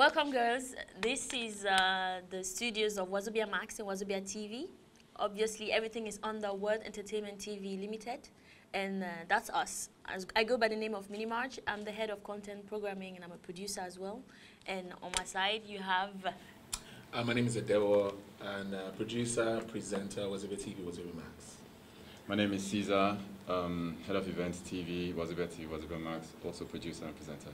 Welcome, girls. This is the studios of Wazobia Max and Wazobia TV. Obviously, everything is under World Entertainment TV Limited, and that's us. I go by the name of Minnie Marj. I'm the head of content programming, and I'm a producer as well. And on my side, you have... my name is Edewor, and producer, presenter, Wazobia TV, Wazobia Max. My name is Ceaser, head of events TV, Wazobia Max, also producer and presenter.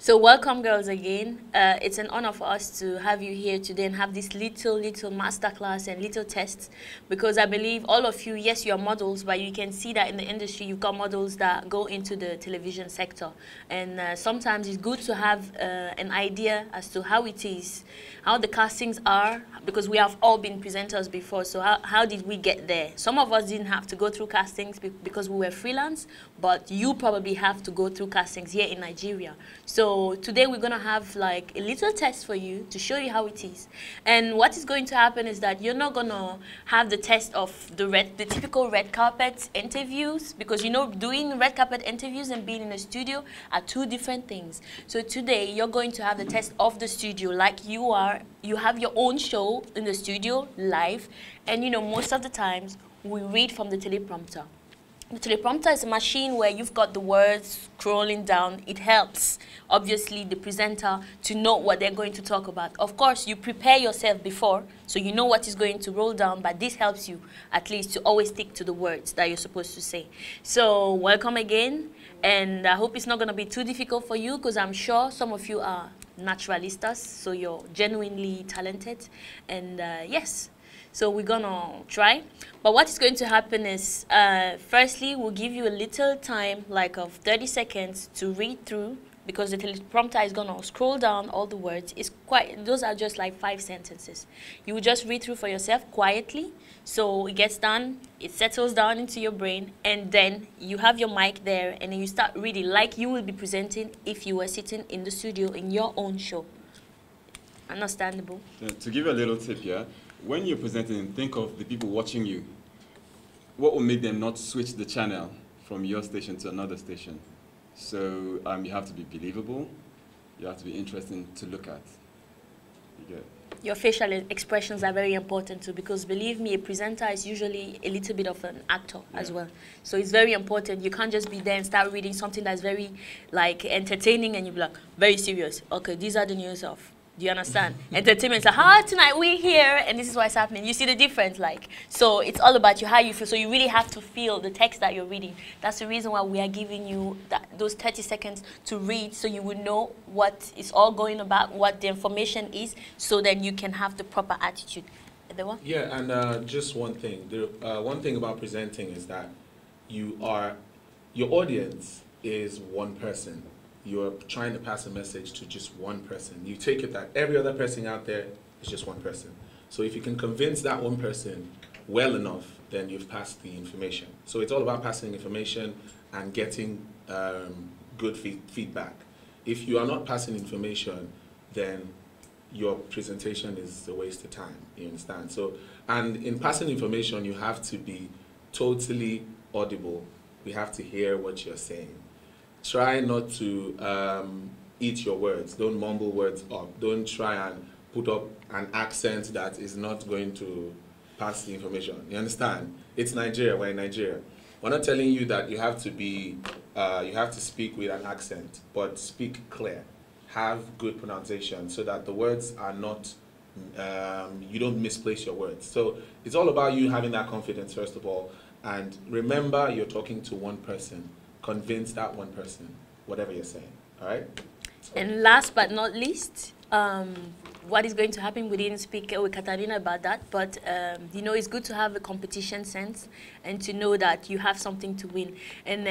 So welcome, girls, again. It's an honor for us to have you here today and have this little masterclass and little tests, because I believe all of you, yes, you are models, but you can see that in the industry you've got models that go into the television sector. And sometimes it's good to have an idea as to how it is, how the castings are, because we have all been presenters before, so how did we get there? Some of us didn't have to go through castings because we were freelance, but you probably have to go through castings here in Nigeria. So today we're going to have like a little test for you to show you how it is. And what is going to happen is that you're not going to have the test of the typical red carpet interviews, because you know doing red carpet interviews and being in a studio are two different things. So today you're going to have the test of the studio, like you have your own show in the studio live, and you know most of the times we read from the teleprompter. The teleprompter is a machine where you've got the words scrolling down. It helps, obviously, the presenter to know what they're going to talk about. Of course, you prepare yourself before, so you know what is going to roll down, but this helps you at least to always stick to the words that you're supposed to say. So welcome again, and I hope it's not going to be too difficult for you, because I'm sure some of you are naturalistas, so you're genuinely talented, and yes. So we're going to try. But what is going to happen is, firstly, we'll give you a little time, like of 30 seconds, to read through, because the teleprompter is going to scroll down all the words. It's quite, those are just like 5 sentences. You will just read through for yourself quietly. So it gets done, it settles down into your brain, and then you have your mic there, and then you start reading like you will be presenting if you were sitting in the studio in your own show. Understandable? Yeah, to give you a little tip, yeah? When you're presenting, think of the people watching you. What will make them not switch the channel from your station to another station? So you have to be believable. You have to be interesting to look at. You get it? Your facial expressions are very important too, because believe me, a presenter is usually a little bit of an actor, yeah, as well. So it's very important. You can't just be there and start reading something that's very like entertaining and you're like, very serious. Okay, these are the news of... Do you understand? Entertainment is like, ah, tonight we're here, and this is what's happening. You see the difference, like. So it's all about you, how you feel. So you really have to feel the text that you're reading. That's the reason why we are giving you that, those 30 seconds to read, so you will know what it's all going about, what the information is, so then you can have the proper attitude. Edewor? Yeah, and just one thing. The one thing about presenting is that your audience is one person. You're trying to pass a message to just one person. You take it that every other person out there is just one person. So if you can convince that one person well enough, then you've passed the information. So it's all about passing information and getting good feedback. If you are not passing information, then your presentation is a waste of time, you understand? So, and in passing information, you have to be totally audible. We have to hear what you're saying. Try not to eat your words. Don't mumble words up. Don't try and put up an accent that is not going to pass the information. You understand? It's Nigeria. We're in Nigeria. We're not telling you that you have to be, you have to speak with an accent, but speak clear. Have good pronunciation so that the words are not, you don't misplace your words. So it's all about you having that confidence, first of all. And remember, you're talking to one person. Convince that one person, whatever you're saying, all right? So. And last but not least, what is going to happen, we didn't speak with Katarina about that, but you know, it's good to have a competition sense and to know that you have something to win. And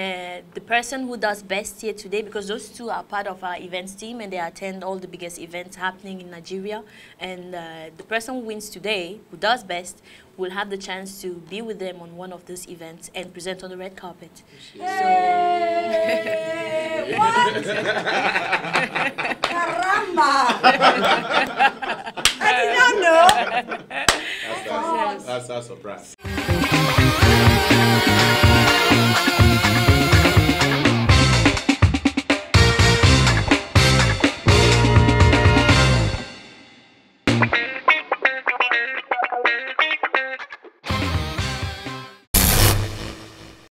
the person who does best here today, because those two are part of our events team and they attend all the biggest events happening in Nigeria, and the person who wins today, who does best, will have the chance to be with them on one of these events and present on the red carpet. Hey, so what? Caramba! I did not know. That's our surprise.